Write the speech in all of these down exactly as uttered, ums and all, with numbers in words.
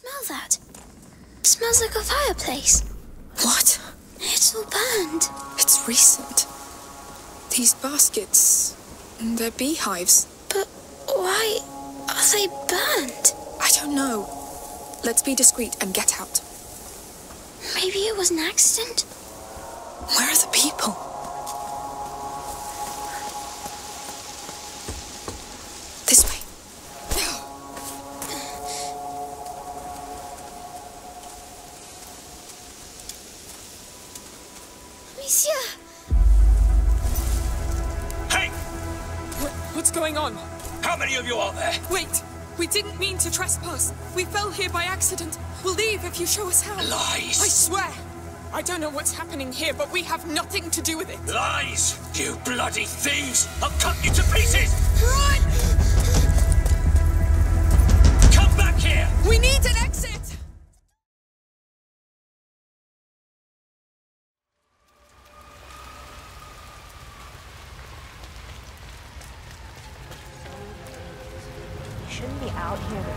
Smell that. It smells like a fireplace. What? It's all burned. It's recent. These baskets, they're beehives. But why are they burned? I don't know. Let's be discreet and get out. Maybe it was an accident? Where are the people? This way. Monsieur! Hey! Wh- what's going on? How many of you are there? Wait! We didn't mean to trespass. We fell here by accident. We'll leave if you show us how. Lies! I swear! I don't know what's happening here, but we have nothing to do with it. Lies! You bloody thieves! I'll cut you to pieces! Run! Come back here! We need an exit! Shouldn't be out here with it.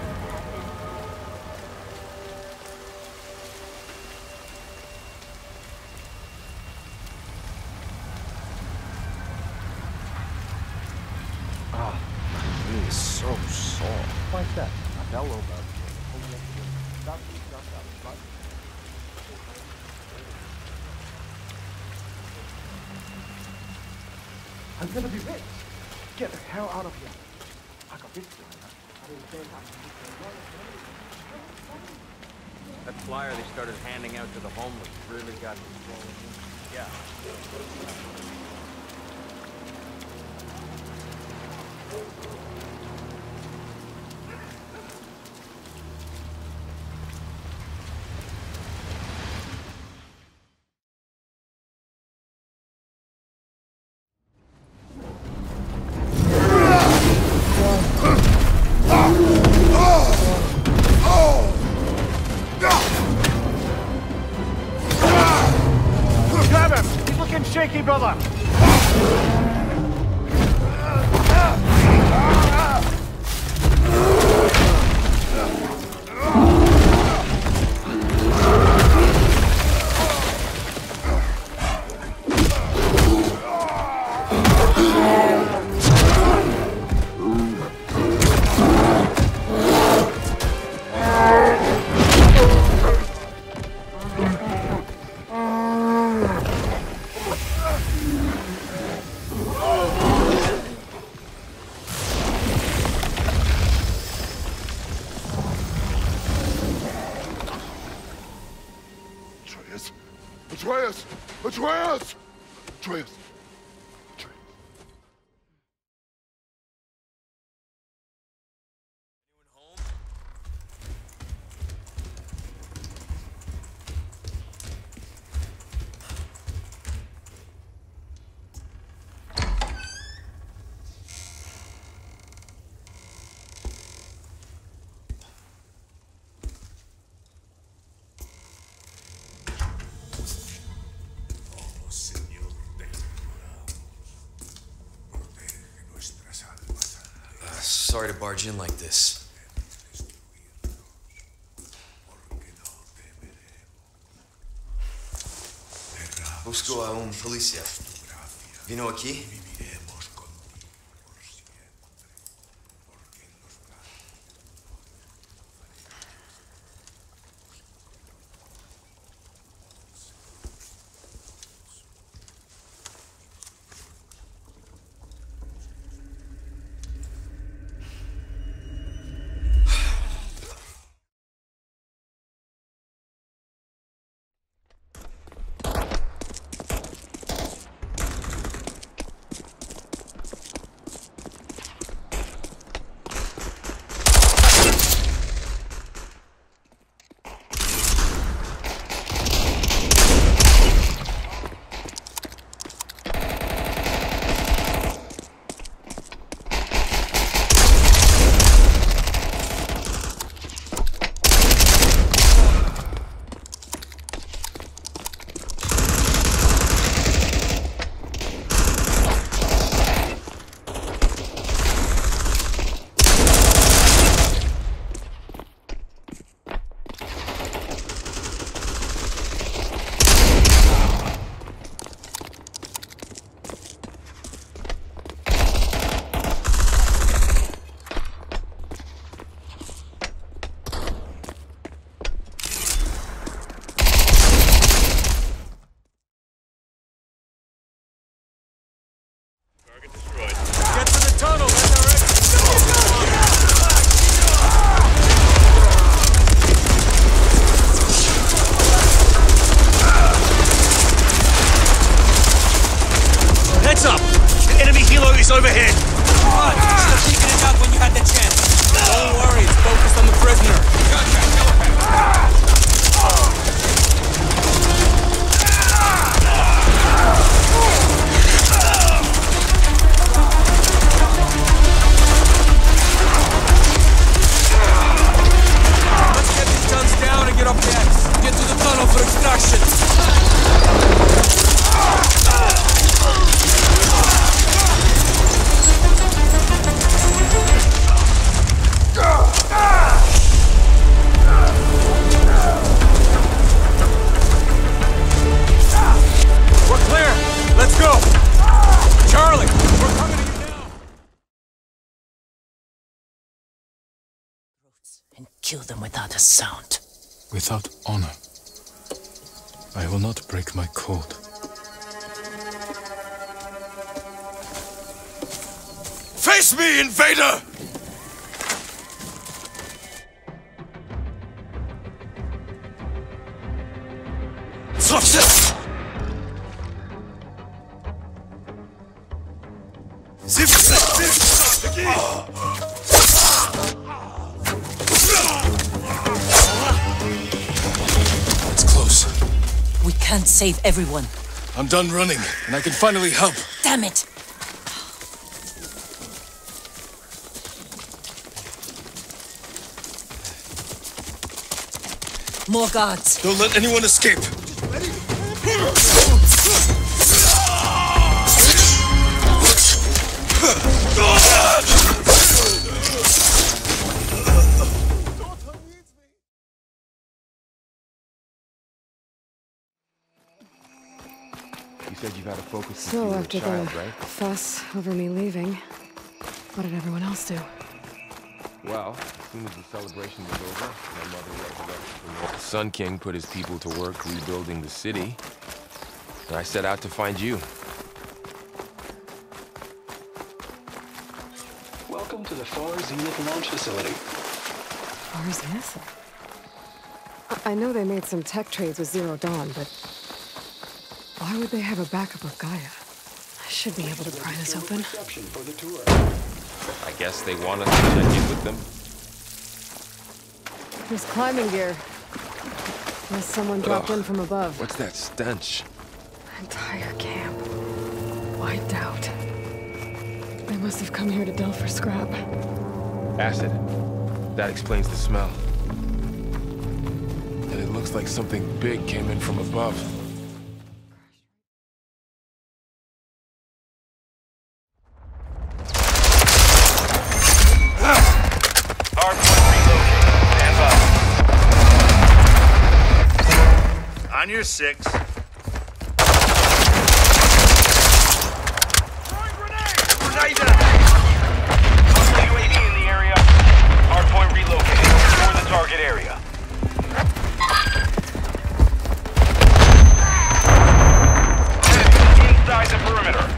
I'm gonna be rich! Get the hell out of here! I got this guy. That flyer they started handing out to the homeless really got me rolling. Yeah. Brother! Atreus! Atreus! Atreus! Atreus! Anyone home? Sorry to barge in like this. Busco a un policía. Vino aquí? overhead! Come on, you should have taken it up when you had the chance. Don't worry, it's focused on the prisoner. Let's get these guns down and get up there. Get to the tunnel for extraction. We're clear! Let's go! Charlie, we're coming to you now! And kill them without a sound. Without honor. I will not break my code. Face me, invader! Success! Zip, zip, zip! Again! It's close. We can't save everyone. I'm done running, and I can finally help. Damn it! More guards. Don't let anyone escape. You said you've had a focus. So after child, the right? fuss over me leaving, what did everyone else do? Well, as soon as the celebration was over, my mother resurrected from the Sun King put his people to work rebuilding the city, and I set out to find you. Welcome to the Far Zenith Launch Facility. Far Zenith? I know they made some tech trades with Zero Dawn, but why would they have a backup of Gaia? I should be able to pry this open. I guess they want us to check in with them. There's climbing gear. Unless someone dropped Ugh. in from above. What's that stench? Entire camp. Wiped out. They must have come here to delve for scrap. Acid. That explains the smell. And it looks like something big came in from above. On your six. Throwing grenade! Grenade! Hostile U A V in the area. Hardpoint relocated. Secure the target area. Enemy inside the perimeter.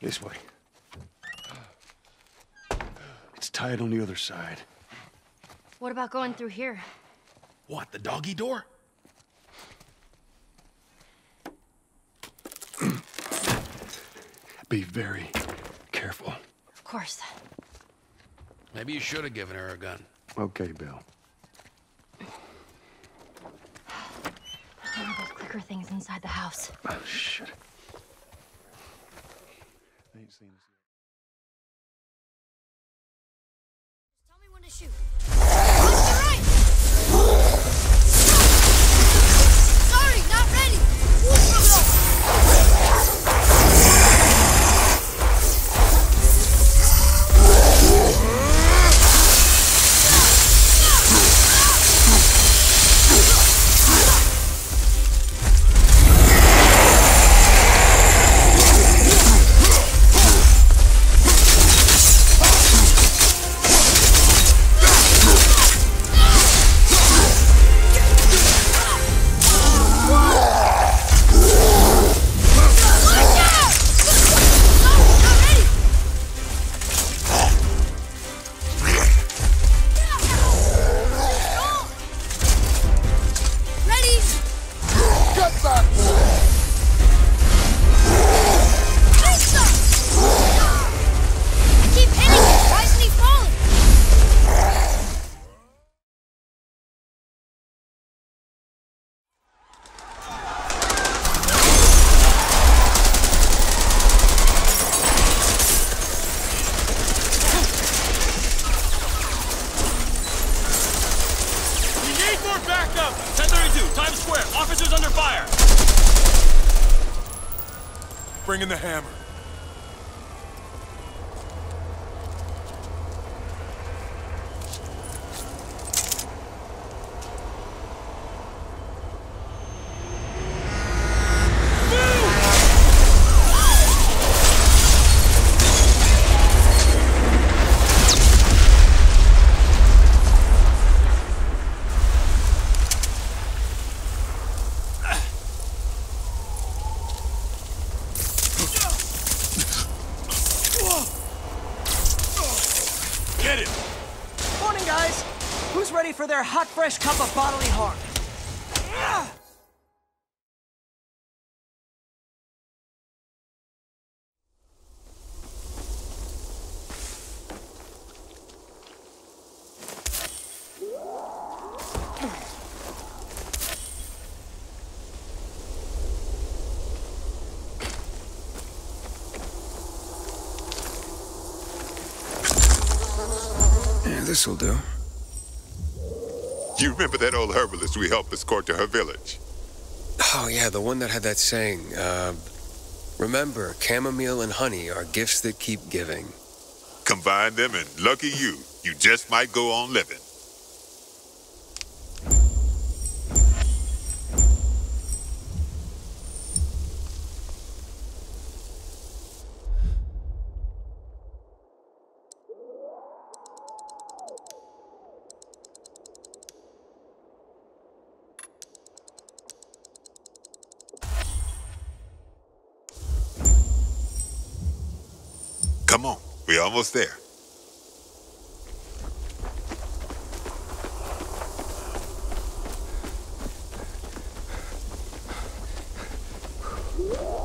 This way. It's tied on the other side. What about going through here? What, the doggy door? Be very careful. Of course. Maybe you should have given her a gun. Okay, Bill. There's one of those clicker things inside the house. Oh, shit. I ain't seen this yet. Just tell me when to shoot. Sorry, not ready. Bring in the hammer. For their hot, fresh cup of bodily harm. Yeah, this'll do. You remember that old herbalist we helped escort to her village? Oh, yeah, the one that had that saying, uh... remember, chamomile and honey are gifts that keep giving. Combine them and lucky you, you just might go on living. Come on, we're almost there. Whoa.